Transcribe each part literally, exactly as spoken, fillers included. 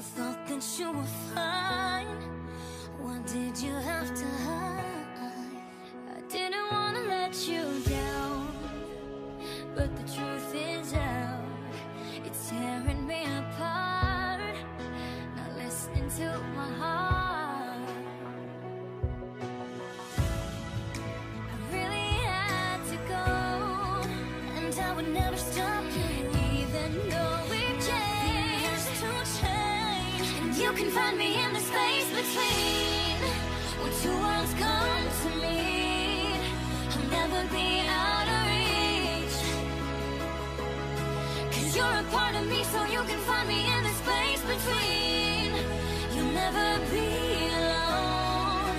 I thought that you were fine. What did you have to hide? I didn't want to let you down, but the truth is out. It's tearing me apart, not listening to my heart. I really had to go, and I would never stop you, even though we've changed to change. And you can find me in the space between, when two worlds come to meet. I'll never be out of reach, 'cause you're a part of me, so you can find me in the space between. You'll never be alone,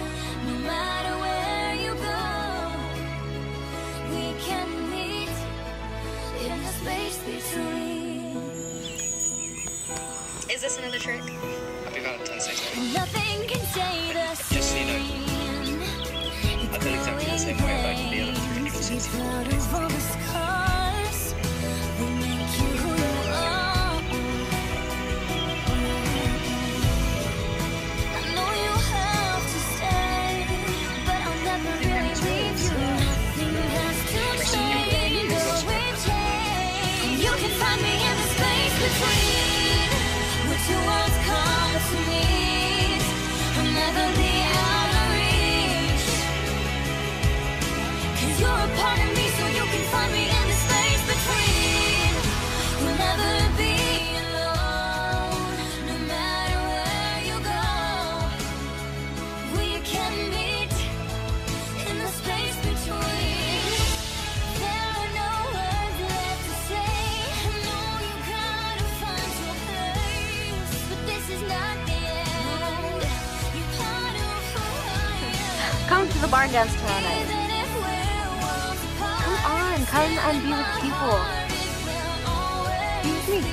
no matter where you go. We can meet in the space between. Is this another trick? I'll be about in ten seconds. Nothing can say the same. Just so you know, I feel exactly the same way about the other three people since before. Come to the barn dance tomorrow night. Come on, come and be with people. Be with me.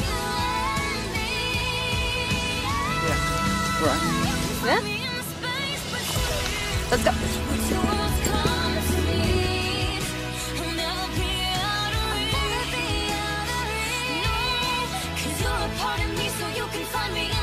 Yeah, alright. Yeah? Let's go. You're a part of me, so you can find me.